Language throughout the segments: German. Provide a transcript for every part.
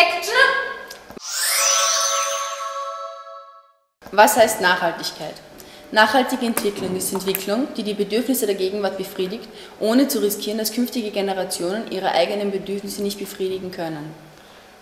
Action. Was heißt Nachhaltigkeit? Nachhaltige Entwicklung ist Entwicklung, die die Bedürfnisse der Gegenwart befriedigt, ohne zu riskieren, dass künftige Generationen ihre eigenen Bedürfnisse nicht befriedigen können.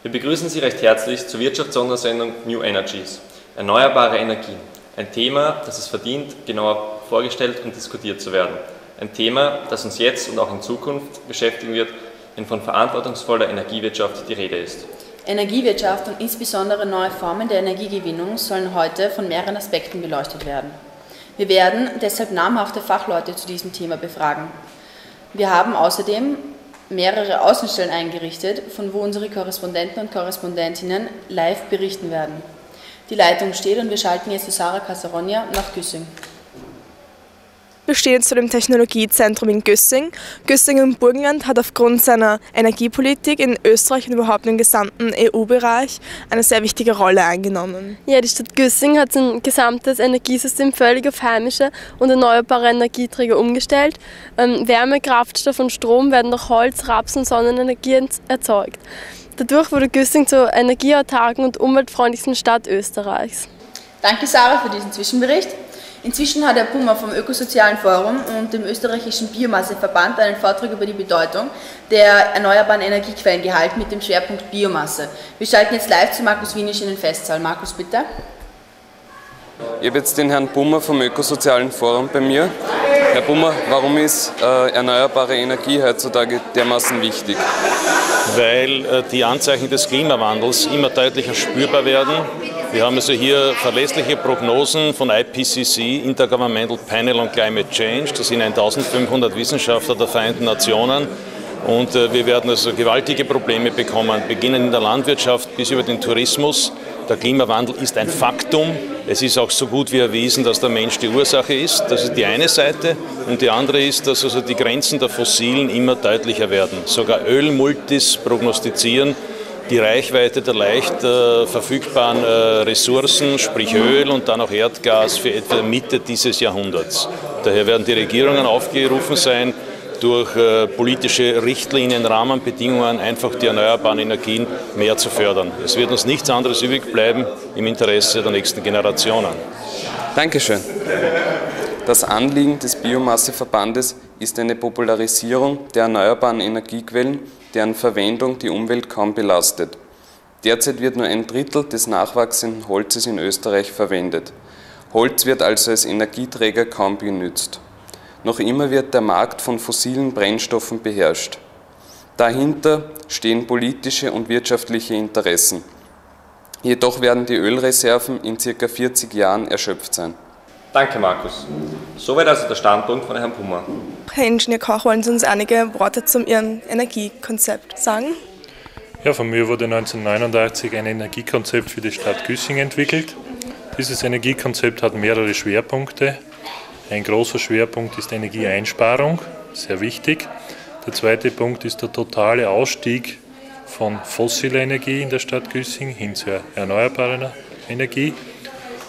Wir begrüßen Sie recht herzlich zur Wirtschaftssondersendung New Energies, erneuerbare Energien. Ein Thema, das es verdient, genauer vorgestellt und diskutiert zu werden. Ein Thema, das uns jetzt und auch in Zukunft beschäftigen wird, wenn von verantwortungsvoller Energiewirtschaft die Rede ist. Energiewirtschaft und insbesondere neue Formen der Energiegewinnung sollen heute von mehreren Aspekten beleuchtet werden. Wir werden deshalb namhafte Fachleute zu diesem Thema befragen. Wir haben außerdem mehrere Außenstellen eingerichtet, von wo unsere Korrespondenten und Korrespondentinnen live berichten werden. Die Leitung steht und wir schalten jetzt zu Sarah Kaczarowski nach Güssing. Wir stehen jetzt zu dem Technologiezentrum in Güssing. Güssing im Burgenland hat aufgrund seiner Energiepolitik in Österreich und überhaupt im gesamten EU-Bereich eine sehr wichtige Rolle eingenommen. Ja, die Stadt Güssing hat sein gesamtes Energiesystem völlig auf heimische und erneuerbare Energieträger umgestellt. Wärme, Kraftstoff und Strom werden durch Holz, Raps und Sonnenenergie erzeugt. Dadurch wurde Güssing zur energieautarken und umweltfreundlichsten Stadt Österreichs. Danke Sarah für diesen Zwischenbericht. Inzwischen hat Herr Pummer vom Ökosozialen Forum und dem österreichischen Biomasseverband einen Vortrag über die Bedeutung der erneuerbaren Energiequellen gehalten mit dem Schwerpunkt Biomasse. Wir schalten jetzt live zu Markus Wienisch in den Festsaal. Markus, bitte. Ich habe jetzt den Herrn Pummer vom Ökosozialen Forum bei mir. Herr Pummer, warum ist erneuerbare Energie heutzutage dermaßen wichtig? Weil die Anzeichen des Klimawandels immer deutlicher spürbar werden. Wir haben also hier verlässliche Prognosen von IPCC, Intergovernmental Panel on Climate Change. Das sind 1500 Wissenschaftler der Vereinten Nationen. Und wir werden also gewaltige Probleme bekommen, beginnend in der Landwirtschaft bis über den Tourismus. Der Klimawandel ist ein Faktum. Es ist auch so gut wie erwiesen, dass der Mensch die Ursache ist. Das ist die eine Seite. Und die andere ist, dass also die Grenzen der Fossilen immer deutlicher werden. Sogar Ölmultis prognostizieren die Reichweite der leicht verfügbaren Ressourcen, sprich Öl und dann auch Erdgas, für etwa Mitte dieses Jahrhunderts. Daher werden die Regierungen aufgerufen sein, durch politische Richtlinien, Rahmenbedingungen einfach die erneuerbaren Energien mehr zu fördern. Es wird uns nichts anderes übrig bleiben im Interesse der nächsten Generationen. Dankeschön. Das Anliegen des Biomasseverbandes ist eine Popularisierung der erneuerbaren Energiequellen, deren Verwendung die Umwelt kaum belastet. Derzeit wird nur ein Drittel des nachwachsenden Holzes in Österreich verwendet. Holz wird also als Energieträger kaum genutzt. Noch immer wird der Markt von fossilen Brennstoffen beherrscht. Dahinter stehen politische und wirtschaftliche Interessen. Jedoch werden die Ölreserven in ca. 40 Jahren erschöpft sein. Danke, Markus. Soweit also der Standpunkt von Herrn Pummer. Herr Ingenieur Koch, wollen Sie uns einige Worte zu Ihrem Energiekonzept sagen? Ja, von mir wurde 1989 ein Energiekonzept für die Stadt Güssing entwickelt. Dieses Energiekonzept hat mehrere Schwerpunkte. Ein großer Schwerpunkt ist Energieeinsparung, sehr wichtig. Der zweite Punkt ist der totale Ausstieg von fossiler Energie in der Stadt Güssing hin zur erneuerbaren Energie.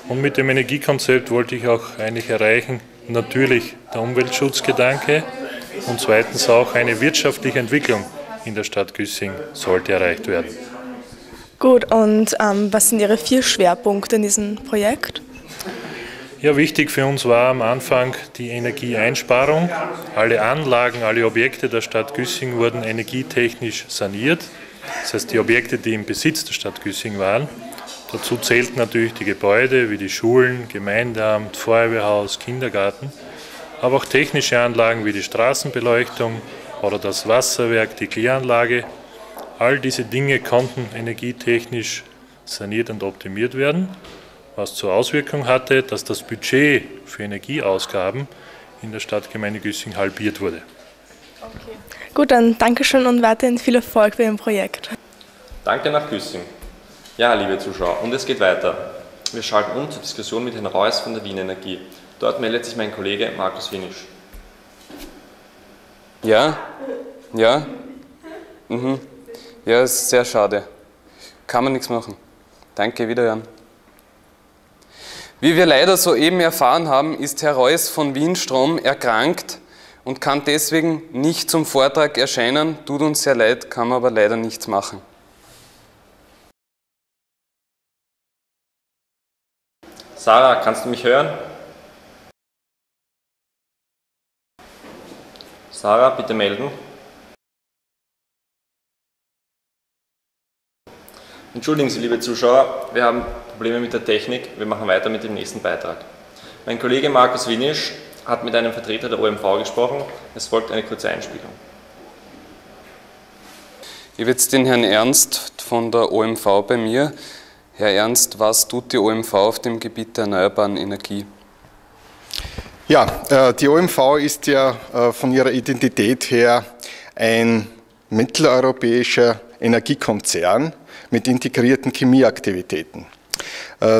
Und mit dem Energiekonzept wollte ich auch eigentlich erreichen, natürlich der Umweltschutzgedanke und zweitens auch eine wirtschaftliche Entwicklung in der Stadt Güssing sollte erreicht werden. Gut, und was sind Ihre 4 Schwerpunkte in diesem Projekt? Ja, wichtig für uns war am Anfang die Energieeinsparung. Alle Anlagen, alle Objekte der Stadt Güssing wurden energietechnisch saniert. Das heißt, die Objekte, die im Besitz der Stadt Güssing waren. Dazu zählt natürlich die Gebäude wie die Schulen, Gemeindeamt, Feuerwehrhaus, Kindergarten, aber auch technische Anlagen wie die Straßenbeleuchtung oder das Wasserwerk, die Kläranlage. All diese Dinge konnten energietechnisch saniert und optimiert werden, was zur Auswirkung hatte, dass das Budget für Energieausgaben in der Stadtgemeinde Güssing halbiert wurde. Okay. Gut, dann Dankeschön und weiterhin viel Erfolg bei Ihrem Projekt. Danke nach Güssing. Ja, liebe Zuschauer, und es geht weiter. Wir schalten um zur Diskussion mit Herrn Reuss von der Wienenergie. Dort meldet sich mein Kollege Markus Wienisch. Ja? Mhm. Ja, ist sehr schade. Kann man nichts machen. Danke, wiederhören. Wie wir leider soeben erfahren haben, ist Herr Reuss von Wienstrom erkrankt und kann deswegen nicht zum Vortrag erscheinen. Tut uns sehr leid, kann man aber leider nichts machen. Sarah, kannst du mich hören? Sarah, bitte melden. Entschuldigen Sie, liebe Zuschauer, wir haben Probleme mit der Technik. Wir machen weiter mit dem nächsten Beitrag. Mein Kollege Markus Wienisch hat mit einem Vertreter der OMV gesprochen. Es folgt eine kurze Einspielung. Ich habe jetzt den Herrn Ernst von der OMV bei mir. Herr Ernst, was tut die OMV auf dem Gebiet der erneuerbaren Energie? Ja, die OMV ist ja von ihrer Identität her ein mitteleuropäischer Energiekonzern mit integrierten Chemieaktivitäten.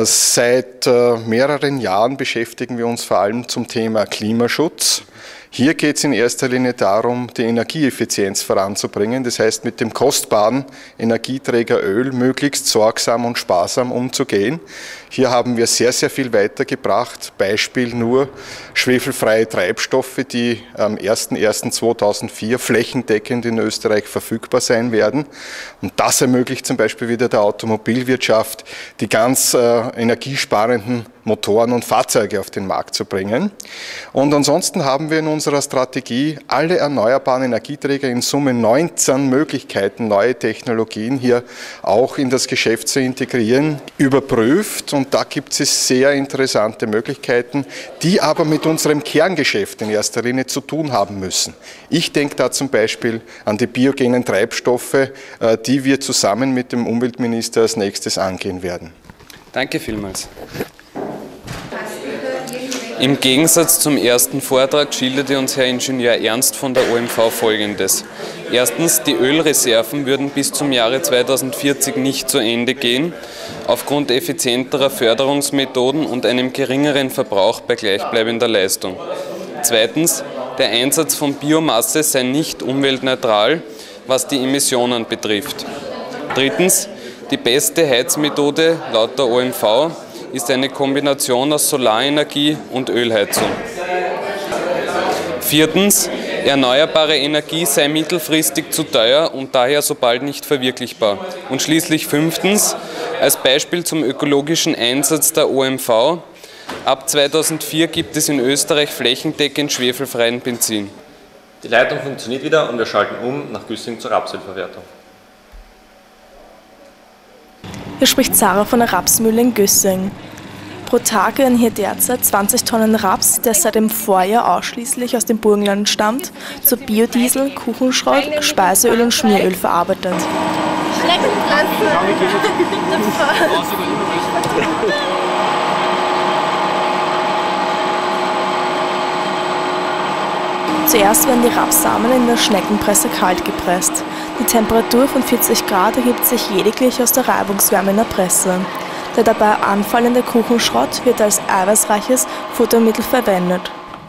Seit mehreren Jahren beschäftigen wir uns vor allem zum Thema Klimaschutz. Hier geht es in erster Linie darum, die Energieeffizienz voranzubringen, das heißt mit dem kostbaren Energieträger Öl möglichst sorgsam und sparsam umzugehen. Hier haben wir sehr, sehr viel weitergebracht, Beispiel nur schwefelfreie Treibstoffe, die am 01.01.2004 flächendeckend in Österreich verfügbar sein werden. Und das ermöglicht zum Beispiel wieder der Automobilwirtschaft, die ganz energiesparenden Motoren und Fahrzeuge auf den Markt zu bringen. Und ansonsten haben wir in unserer Strategie alle erneuerbaren Energieträger in Summe 19 Möglichkeiten, neue Technologien hier auch in das Geschäft zu integrieren, überprüft. Und da gibt es sehr interessante Möglichkeiten, die aber mit unserem Kerngeschäft in erster Linie zu tun haben müssen. Ich denke da zum Beispiel an die biogenen Treibstoffe, die wir zusammen mit dem Umweltminister als nächstes angehen werden. Danke vielmals. Im Gegensatz zum ersten Vortrag schilderte uns Herr Ingenieur Ernst von der OMV Folgendes. Erstens, die Ölreserven würden bis zum Jahre 2040 nicht zu Ende gehen, aufgrund effizienterer Förderungsmethoden und einem geringeren Verbrauch bei gleichbleibender Leistung. Zweitens, der Einsatz von Biomasse sei nicht umweltneutral, was die Emissionen betrifft. Drittens, die beste Heizmethode laut der OMV ist eine Kombination aus Solarenergie und Ölheizung. Viertens, erneuerbare Energie sei mittelfristig zu teuer und daher so bald nicht verwirklichbar. Und schließlich fünftens, als Beispiel zum ökologischen Einsatz der OMV, ab 2004 gibt es in Österreich flächendeckend schwefelfreien Benzin. Die Leitung funktioniert wieder und wir schalten um nach Güssing zur Rapsölverwertung. Hier spricht Sarah von der Rapsmühle in Güssing. Pro Tag werden hier derzeit 20 Tonnen Raps, der seit dem Vorjahr ausschließlich aus dem Burgenland stammt, zu Biodiesel, Kuchenschrott, Speiseöl und Schmieröl verarbeitet. Zuerst werden die Rapsamen in der Schneckenpresse kalt gepresst. Die Temperatur von 40 Grad ergibt sich lediglich aus der Reibungswärme in der Presse. Der dabei anfallende Kuchenschrott wird als eiweißreiches Futtermittel verwendet.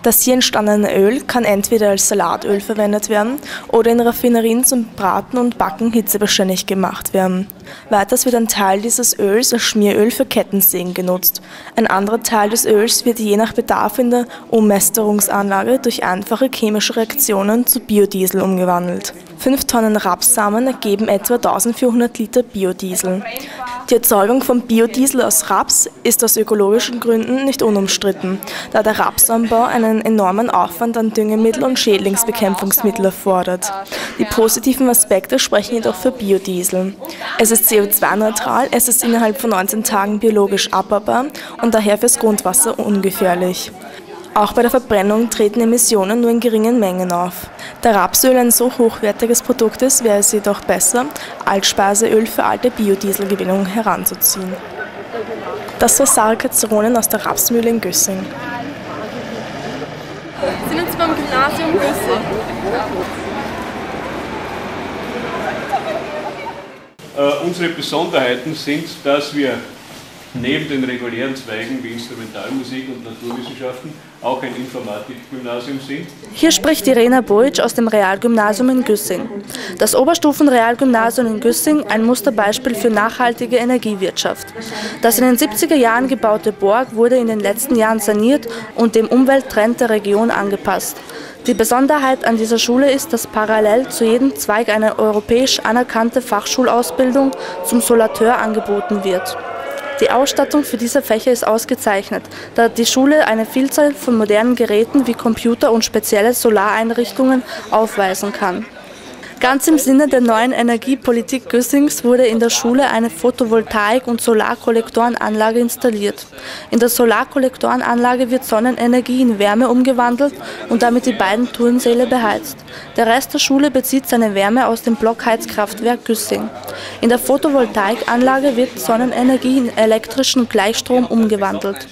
Das hier entstandene Öl kann entweder als Salatöl verwendet werden oder in Raffinerien zum Braten und Backen hitzebeständig gemacht werden. Weiters wird ein Teil dieses Öls als Schmieröl für Kettensägen genutzt. Ein anderer Teil des Öls wird je nach Bedarf in der Ummästerungsanlage durch einfache chemische Reaktionen zu Biodiesel umgewandelt. 5 Tonnen Rapssamen ergeben etwa 1400 Liter Biodiesel. Die Erzeugung von Biodiesel aus Raps ist aus ökologischen Gründen nicht unumstritten, da der Rapsanbau einen enormen Aufwand an Düngemittel und Schädlingsbekämpfungsmittel erfordert. Die positiven Aspekte sprechen jedoch für Biodiesel. Es ist CO2-neutral, es ist innerhalb von 19 Tagen biologisch abbaubar und daher fürs Grundwasser ungefährlich. Auch bei der Verbrennung treten Emissionen nur in geringen Mengen auf. Da Rapsöl ein so hochwertiges Produkt ist, wäre es jedoch besser, Altspeiseöl für alte Biodieselgewinnung heranzuziehen. Das war Sarah Kaczarowski aus der Rapsmühle in Güssing. Wir sind jetzt beim Gymnasium Güssing. Unsere Besonderheiten sind, dass wir neben den regulären Zweigen wie Instrumentalmusik und Naturwissenschaften auch ein Informatikgymnasium sind. Hier spricht Irena Boic aus dem Realgymnasium in Güssing. Das Oberstufen-Realgymnasium in Güssing, ein Musterbeispiel für nachhaltige Energiewirtschaft. Das in den 70er Jahren gebaute Borg wurde in den letzten Jahren saniert und dem Umwelttrend der Region angepasst. Die Besonderheit an dieser Schule ist, dass parallel zu jedem Zweig eine europäisch anerkannte Fachschulausbildung zum Solarteur angeboten wird. Die Ausstattung für diese Fächer ist ausgezeichnet, da die Schule eine Vielzahl von modernen Geräten wie Computer und spezielle Solareinrichtungen aufweisen kann. Ganz im Sinne der neuen Energiepolitik Güssings wurde in der Schule eine Photovoltaik- und Solarkollektorenanlage installiert. In der Solarkollektorenanlage wird Sonnenenergie in Wärme umgewandelt und damit die beiden Turnsäle beheizt. Der Rest der Schule bezieht seine Wärme aus dem Blockheizkraftwerk Güssing. In der Photovoltaikanlage wird Sonnenenergie in elektrischen Gleichstrom umgewandelt.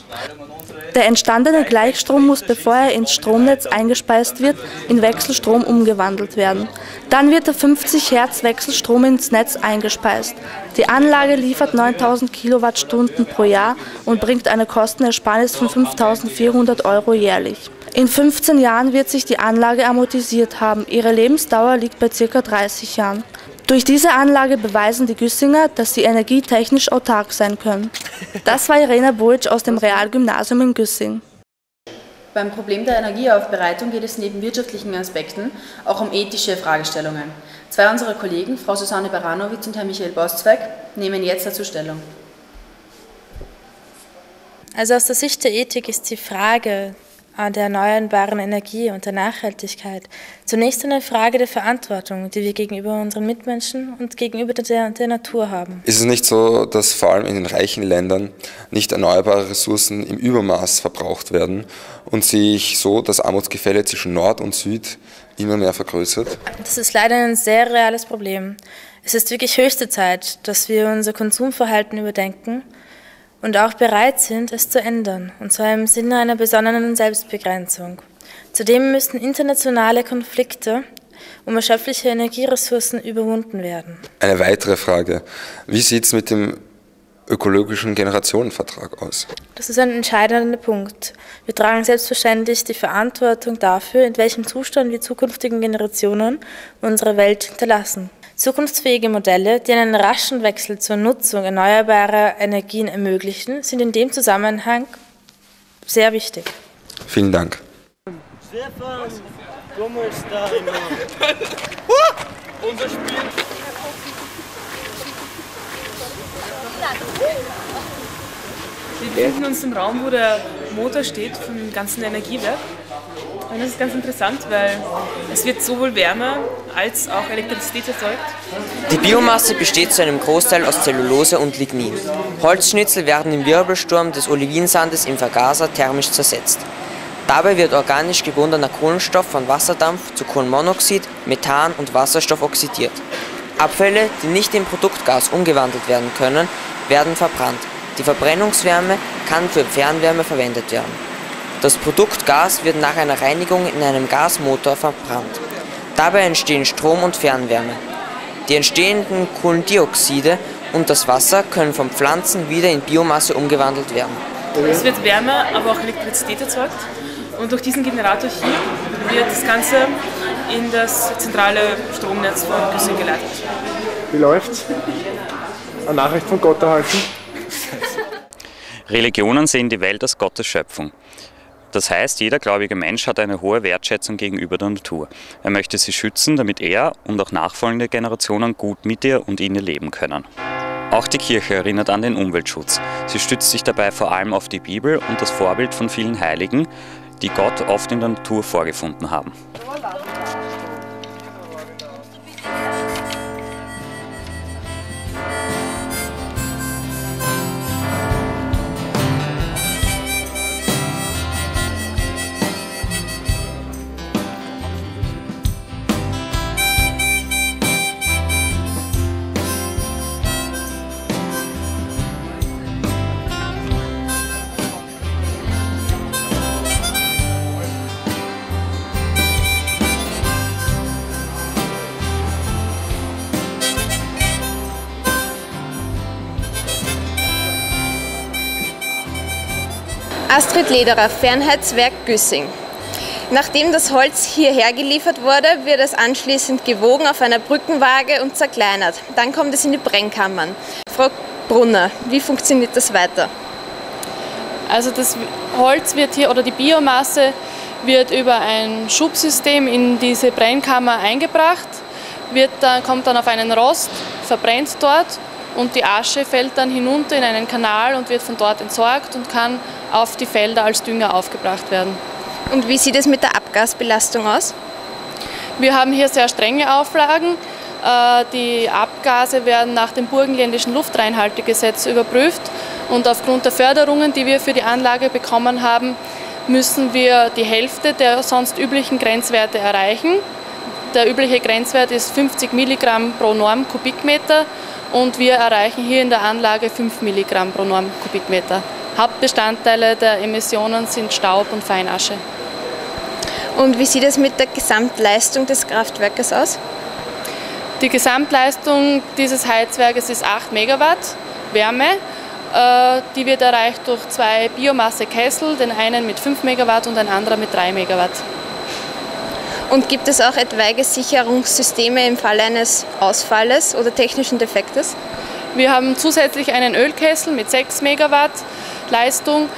Der entstandene Gleichstrom muss, bevor er ins Stromnetz eingespeist wird, in Wechselstrom umgewandelt werden. Dann wird der 50 Hertz Wechselstrom ins Netz eingespeist. Die Anlage liefert 9000 Kilowattstunden pro Jahr und bringt eine Kostenersparnis von 5.400 € jährlich. In 15 Jahren wird sich die Anlage amortisiert haben. Ihre Lebensdauer liegt bei ca. 30 Jahren. Durch diese Anlage beweisen die Güssinger, dass sie energietechnisch autark sein können. Das war Irena Boic aus dem Realgymnasium in Güssing. Beim Problem der Energieaufbereitung geht es neben wirtschaftlichen Aspekten auch um ethische Fragestellungen. Zwei unserer Kollegen, Frau Susanne Baranowitz und Herr Michael Boszweig, nehmen jetzt dazu Stellung. Also aus der Sicht der Ethik ist die Frage der erneuerbaren Energie und der Nachhaltigkeit zunächst eine Frage der Verantwortung, die wir gegenüber unseren Mitmenschen und gegenüber der Natur haben. Ist es nicht so, dass vor allem in den reichen Ländern nicht erneuerbare Ressourcen im Übermaß verbraucht werden und sich so das Armutsgefälle zwischen Nord und Süd immer mehr vergrößert? Das ist leider ein sehr reales Problem. Es ist wirklich höchste Zeit, dass wir unser Konsumverhalten überdenken und auch bereit sind, es zu ändern, und zwar im Sinne einer besonnenen Selbstbegrenzung. Zudem müssen internationale Konflikte um erschöpfliche Energieressourcen überwunden werden. Eine weitere Frage: Wie sieht es mit dem ökologischen Generationenvertrag aus? Das ist ein entscheidender Punkt. Wir tragen selbstverständlich die Verantwortung dafür, in welchem Zustand wir zukünftigen Generationen unsere Welt hinterlassen. Zukunftsfähige Modelle, die einen raschen Wechsel zur Nutzung erneuerbarer Energien ermöglichen, sind in dem Zusammenhang sehr wichtig. Vielen Dank. Stefan, komm uns da hin. Unser Spiel. Wir befinden uns im Raum, wo der Motor steht vom ganzen Energiewerk. Und das ist ganz interessant, weil es wird sowohl Wärme als auch Elektrizität erzeugt. Die Biomasse besteht zu einem Großteil aus Zellulose und Lignin. Holzschnitzel werden im Wirbelsturm des Olivinsandes im Vergaser thermisch zersetzt. Dabei wird organisch gebundener Kohlenstoff von Wasserdampf zu Kohlenmonoxid, Methan und Wasserstoff oxidiert. Abfälle, die nicht in Produktgas umgewandelt werden können, werden verbrannt. Die Verbrennungswärme kann für Fernwärme verwendet werden. Das Produktgas wird nach einer Reinigung in einem Gasmotor verbrannt. Dabei entstehen Strom und Fernwärme. Die entstehenden Kohlendioxide und das Wasser können von Pflanzen wieder in Biomasse umgewandelt werden. Es wird Wärme, aber auch Elektrizität erzeugt. Und durch diesen Generator hier wird das Ganze in das zentrale Stromnetz von Güssing geleitet. Wie läuft's? Eine Nachricht von Gott erhalten? Religionen sehen die Welt als Gottes Schöpfung. Das heißt, jeder gläubige Mensch hat eine hohe Wertschätzung gegenüber der Natur. Er möchte sie schützen, damit er und auch nachfolgende Generationen gut mit ihr und in ihr leben können. Auch die Kirche erinnert an den Umweltschutz. Sie stützt sich dabei vor allem auf die Bibel und das Vorbild von vielen Heiligen, die Gott oft in der Natur vorgefunden haben. Astrid Lederer, Fernheizwerk Güssing. Nachdem das Holz hierher geliefert wurde, wird es anschließend gewogen auf einer Brückenwaage und zerkleinert. Dann kommt es in die Brennkammern. Frau Brunner, wie funktioniert das weiter? Also das Holz wird hier, oder die Biomasse wird über ein Schubsystem in diese Brennkammer eingebracht, kommt dann auf einen Rost, verbrennt dort und die Asche fällt dann hinunter in einen Kanal und wird von dort entsorgt und kann auf die Felder als Dünger aufgebracht werden. Und wie sieht es mit der Abgasbelastung aus? Wir haben hier sehr strenge Auflagen. Die Abgase werden nach dem burgenländischen Luftreinhaltegesetz überprüft und aufgrund der Förderungen, die wir für die Anlage bekommen haben, müssen wir die Hälfte der sonst üblichen Grenzwerte erreichen. Der übliche Grenzwert ist 50 Milligramm pro Norm Kubikmeter und wir erreichen hier in der Anlage 5 Milligramm pro Norm Kubikmeter. Hauptbestandteile der Emissionen sind Staub und Feinasche. Und wie sieht es mit der Gesamtleistung des Kraftwerkes aus? Die Gesamtleistung dieses Heizwerkes ist 8 Megawatt Wärme. Die wird erreicht durch 2 Biomasse-Kessel, den einen mit 5 Megawatt und ein anderer mit 3 Megawatt. Und gibt es auch etwaige Sicherungssysteme im Falle eines Ausfalles oder technischen Defektes? Wir haben zusätzlich einen Ölkessel mit 6 Megawatt Leistung.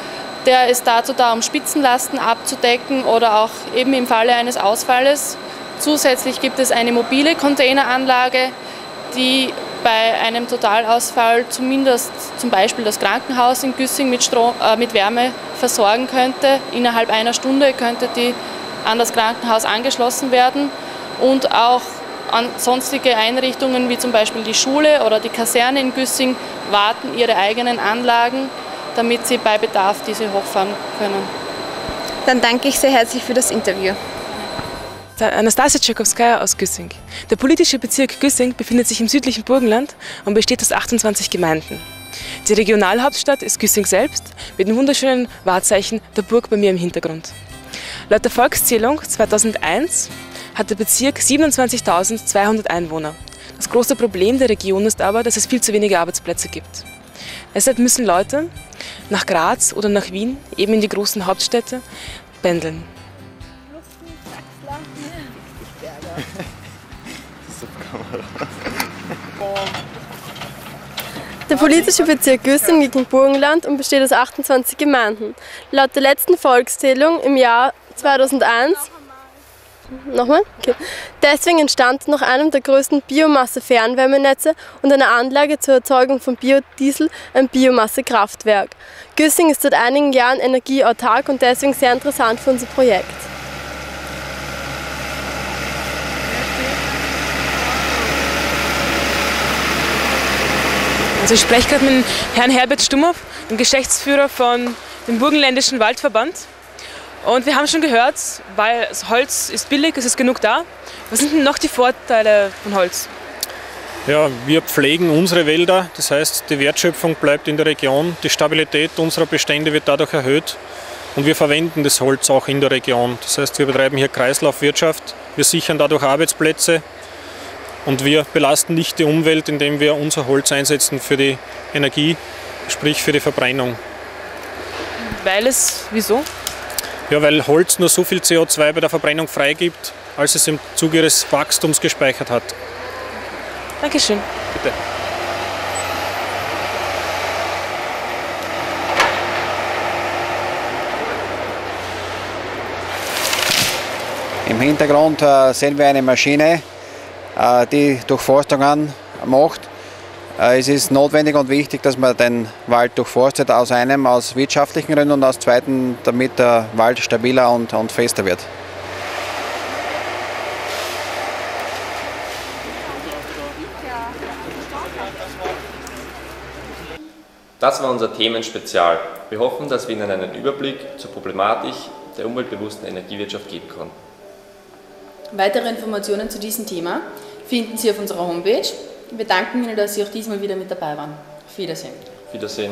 Der ist dazu da, um Spitzenlasten abzudecken oder auch eben im Falle eines Ausfalles. Zusätzlich gibt es eine mobile Containeranlage, die bei einem Totalausfall zumindest zum Beispiel das Krankenhaus in Güssing mit Wärme versorgen könnte. Innerhalb einer Stunde könnte die an das Krankenhaus angeschlossen werden und auch an sonstige Einrichtungen wie zum Beispiel die Schule oder die Kaserne in Güssing warten ihre eigenen Anlagen, damit sie bei Bedarf diese hochfahren können. Dann danke ich sehr herzlich für das Interview. Anastasia Tschekovskaya aus Güssing. Der politische Bezirk Güssing befindet sich im südlichen Burgenland und besteht aus 28 Gemeinden. Die Regionalhauptstadt ist Güssing selbst mit dem wunderschönen Wahrzeichen der Burg bei mir im Hintergrund. Laut der Volkszählung 2001 hat der Bezirk 27.200 Einwohner. Das große Problem der Region ist aber, dass es viel zu wenige Arbeitsplätze gibt. Deshalb müssen Leute nach Graz oder nach Wien, eben in die großen Hauptstädte, pendeln. Der politische Bezirk Güssing liegt im Burgenland und besteht aus 28 Gemeinden. Laut der letzten Volkszählung im Jahr 2001, nochmal? Okay. Deswegen entstand nach einem der größten Biomasse-Fernwärmenetze und einer Anlage zur Erzeugung von Biodiesel ein Biomasse-Kraftwerk. Güssing ist seit einigen Jahren energieautark und deswegen sehr interessant für unser Projekt. Also ich spreche gerade mit Herrn Herbert Stummer, dem Geschäftsführer von dem Burgenländischen Waldverband. Und wir haben schon gehört, weil Holz ist billig, es ist genug da. Was sind denn noch die Vorteile von Holz? Ja, wir pflegen unsere Wälder, das heißt, die Wertschöpfung bleibt in der Region, die Stabilität unserer Bestände wird dadurch erhöht und wir verwenden das Holz auch in der Region. Das heißt, wir betreiben hier Kreislaufwirtschaft, wir sichern dadurch Arbeitsplätze. Und wir belasten nicht die Umwelt, indem wir unser Holz einsetzen für die Energie, sprich für die Verbrennung. Weil es, wieso? Ja, weil Holz nur so viel CO2 bei der Verbrennung freigibt, als es im Zuge ihres Wachstums gespeichert hat. Dankeschön. Bitte. Im Hintergrund sehen wir eine Maschine, die Durchforstungen macht. Es ist notwendig und wichtig, dass man den Wald durchforstet, aus wirtschaftlichen Gründen und aus zweiten, damit der Wald stabiler und fester wird. Das war unser Themenspezial. Wir hoffen, dass wir Ihnen einen Überblick zur Problematik der umweltbewussten Energiewirtschaft geben konnten. Weitere Informationen zu diesem Thema finden Sie auf unserer Homepage. Wir danken Ihnen, dass Sie auch diesmal wieder mit dabei waren. Auf Wiedersehen. Auf Wiedersehen.